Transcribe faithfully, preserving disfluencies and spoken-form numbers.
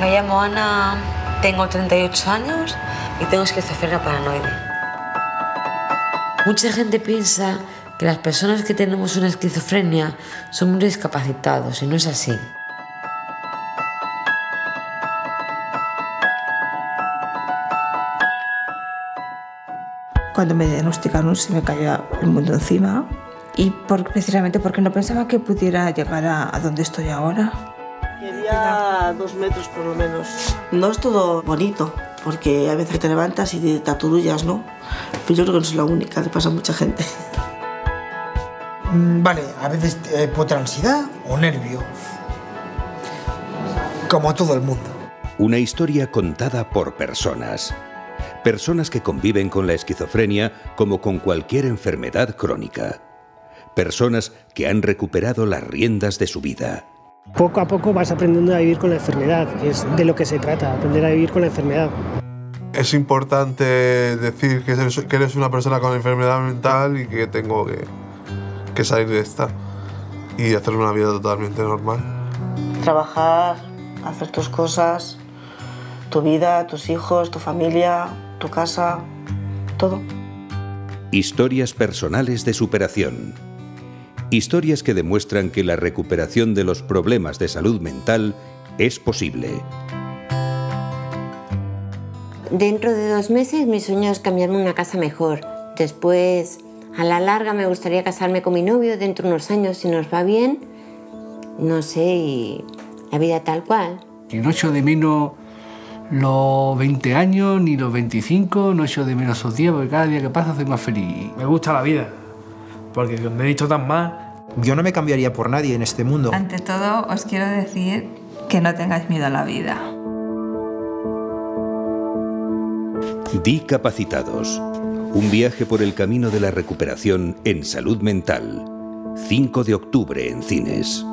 Me llamo Ana, tengo treinta y ocho años y tengo esquizofrenia paranoide. Mucha gente piensa que las personas que tenemos una esquizofrenia somos discapacitados y no es así. Cuando me diagnosticaron se me cayó el mundo encima y por, precisamente porque no pensaba que pudiera llegar a, a donde estoy ahora. Quería dos metros por lo menos. No es todo bonito, porque a veces te levantas y te taturullas, ¿no? Pero yo creo que no soy la única, le pasa a mucha gente. Vale, a veces eh, puedo tener ansiedad o nervios, como todo el mundo. Una historia contada por personas. Personas que conviven con la esquizofrenia como con cualquier enfermedad crónica. Personas que han recuperado las riendas de su vida. Poco a poco vas aprendiendo a vivir con la enfermedad, que es de lo que se trata, aprender a vivir con la enfermedad. Es importante decir que eres, que eres una persona con enfermedad mental y que tengo que, que salir de esta y hacer una vida totalmente normal. Trabajar, hacer tus cosas, tu vida, tus hijos, tu familia, tu casa, todo. Historias personales de superación. Historias que demuestran que la recuperación de los problemas de salud mental es posible. Dentro de dos meses mi sueño es cambiarme una casa mejor. Después, a la larga, me gustaría casarme con mi novio dentro de unos años, si nos va bien. No sé, y la vida tal cual. No echo de menos los veinte años, ni los veinticinco, no echo de menos esos días, porque cada día que pasa soy más feliz. Me gusta la vida, porque me he hecho tan mal. Yo no me cambiaría por nadie en este mundo. Ante todo, os quiero decir que no tengáis miedo a la vida. Di Capacitados. Un viaje por el camino de la recuperación en salud mental. cinco de octubre en cines.